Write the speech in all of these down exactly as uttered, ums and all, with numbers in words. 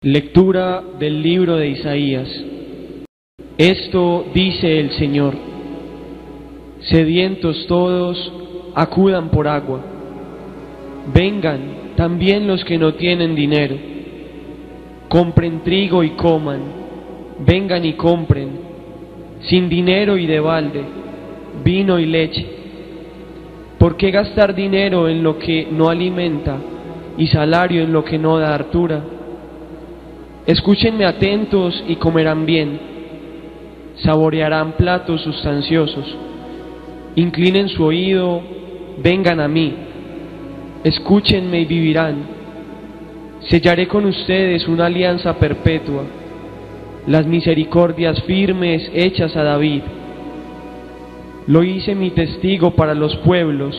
Lectura del libro de Isaías. Esto dice el Señor: sedientos todos, acudan por agua. Vengan también los que no tienen dinero. Compren trigo y coman. Vengan y compren, sin dinero y de balde, vino y leche. ¿Por qué gastar dinero en lo que no alimenta y salario en lo que no da hartura? Escúchenme atentos y comerán bien, saborearán platos sustanciosos. Inclinen su oído, vengan a mí, escúchenme y vivirán. Sellaré con ustedes una alianza perpetua, las misericordias firmes hechas a David. Lo hice mi testigo para los pueblos,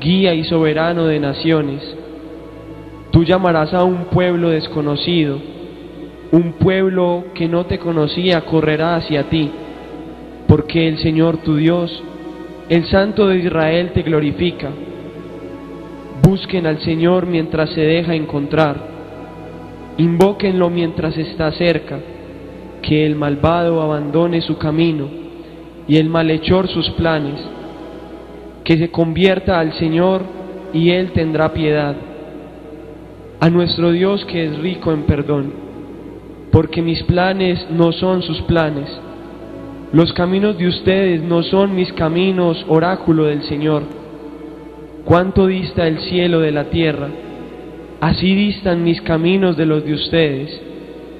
guía y soberano de naciones. Tú llamarás a un pueblo desconocido. Un pueblo que no te conocía correrá hacia ti, porque el Señor tu Dios, el Santo de Israel, te glorifica. Busquen al Señor mientras se deja encontrar, invóquenlo mientras está cerca, que el malvado abandone su camino y el malhechor sus planes, que se convierta al Señor y Él tendrá piedad, a nuestro Dios que es rico en perdón. Porque mis planes no son sus planes, los caminos de ustedes no son mis caminos, oráculo del Señor. Cuánto dista el cielo de la tierra, así distan mis caminos de los de ustedes,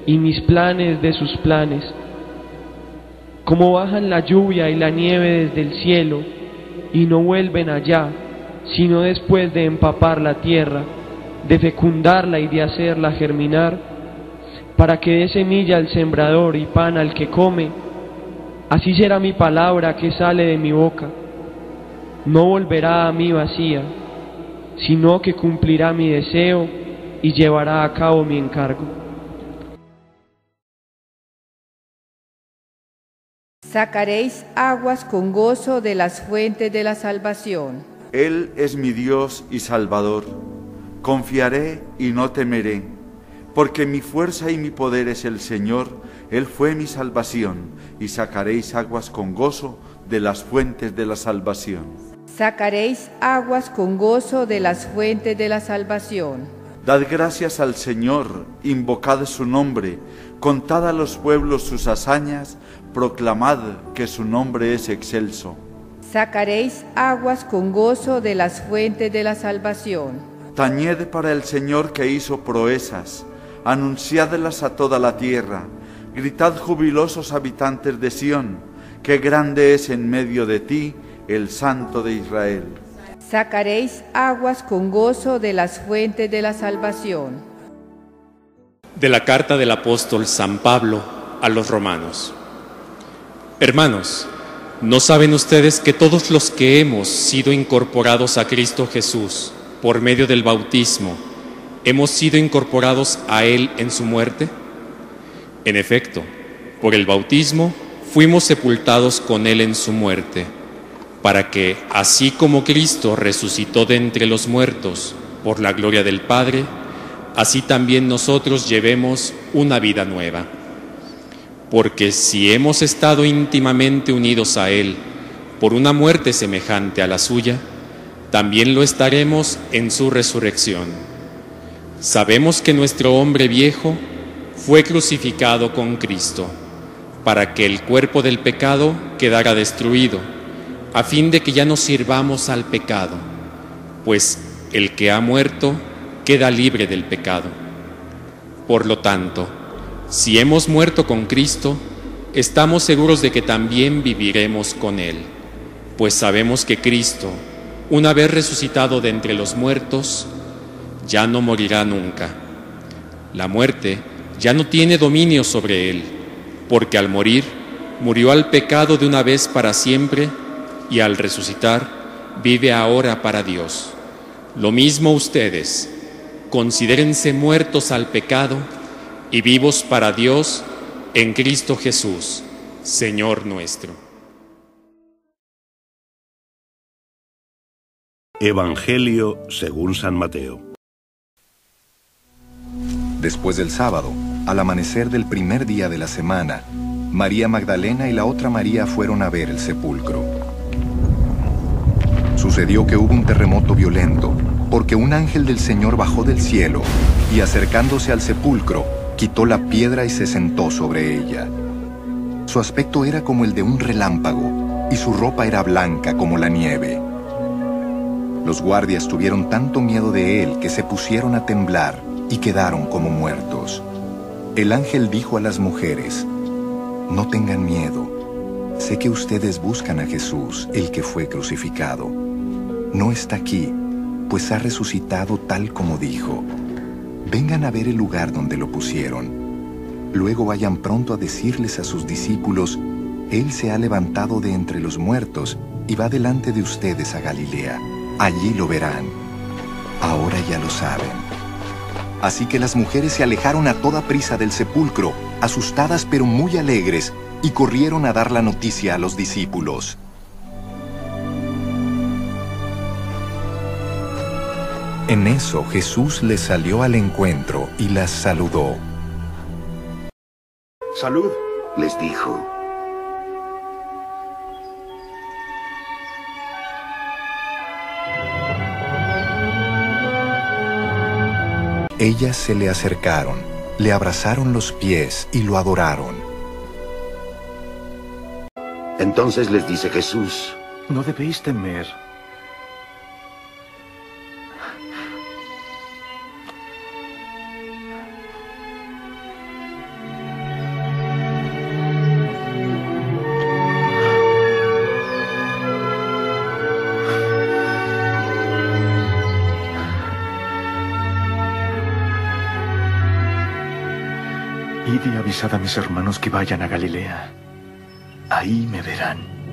y mis planes de sus planes. Como bajan la lluvia y la nieve desde el cielo, y no vuelven allá, sino después de empapar la tierra, de fecundarla y de hacerla germinar, para que dé semilla al sembrador y pan al que come, así será mi palabra que sale de mi boca. No volverá a mí vacía, sino que cumplirá mi deseo y llevará a cabo mi encargo. Sacaréis aguas con gozo de las fuentes de la salvación. Él es mi Dios y Salvador. Confiaré y no temeré. Porque mi fuerza y mi poder es el Señor, Él fue mi salvación, y sacaréis aguas con gozo de las fuentes de la salvación. Sacaréis aguas con gozo de las fuentes de la salvación. Dad gracias al Señor, invocad su nombre, contad a los pueblos sus hazañas, proclamad que su nombre es excelso. Sacaréis aguas con gozo de las fuentes de la salvación. Tañed para el Señor que hizo proezas. Anunciadlas a toda la tierra, gritad jubilosos habitantes de Sión, que grande es en medio de ti el Santo de Israel. Sacaréis aguas con gozo de las fuentes de la salvación. De la carta del apóstol San Pablo a los Romanos. Hermanos, ¿no saben ustedes que todos los que hemos sido incorporados a Cristo Jesús por medio del bautismo, hemos sido incorporados a Él en su muerte? En efecto, por el bautismo fuimos sepultados con Él en su muerte, para que, así como Cristo resucitó de entre los muertos por la gloria del Padre, así también nosotros llevemos una vida nueva. Porque si hemos estado íntimamente unidos a Él por una muerte semejante a la suya, también lo estaremos en su resurrección. Sabemos que nuestro hombre viejo fue crucificado con Cristo, para que el cuerpo del pecado quedara destruido, a fin de que ya no sirvamos al pecado, pues el que ha muerto queda libre del pecado. Por lo tanto, si hemos muerto con Cristo, estamos seguros de que también viviremos con Él, pues sabemos que Cristo, una vez resucitado de entre los muertos, ya no morirá nunca. La muerte ya no tiene dominio sobre él, porque al morir, murió al pecado de una vez para siempre, y al resucitar, vive ahora para Dios. Lo mismo ustedes, considérense muertos al pecado y vivos para Dios en Cristo Jesús, Señor nuestro. Evangelio según San Mateo. Después del sábado, al amanecer del primer día de la semana, María Magdalena y la otra María fueron a ver el sepulcro. Sucedió que hubo un terremoto violento, porque un ángel del Señor bajó del cielo y, acercándose al sepulcro, quitó la piedra y se sentó sobre ella. Su aspecto era como el de un relámpago, y su ropa era blanca como la nieve. Los guardias tuvieron tanto miedo de él que se pusieron a temblar y quedaron como muertos. El ángel dijo a las mujeres: «No tengan miedo. Sé que ustedes buscan a Jesús, el que fue crucificado. No está aquí, pues ha resucitado tal como dijo. Vengan a ver el lugar donde lo pusieron. Luego vayan pronto a decirles a sus discípulos: Él se ha levantado de entre los muertos y va delante de ustedes a Galilea. Allí lo verán». Ahora ya lo saben. Así que las mujeres se alejaron a toda prisa del sepulcro, asustadas pero muy alegres, y corrieron a dar la noticia a los discípulos. En eso Jesús les salió al encuentro y las saludó. «Salud», les dijo. Ellas se le acercaron, le abrazaron los pies y lo adoraron. Entonces les dice Jesús: «No debéis temer. Id y avisad a mis hermanos que vayan a Galilea. Ahí me verán».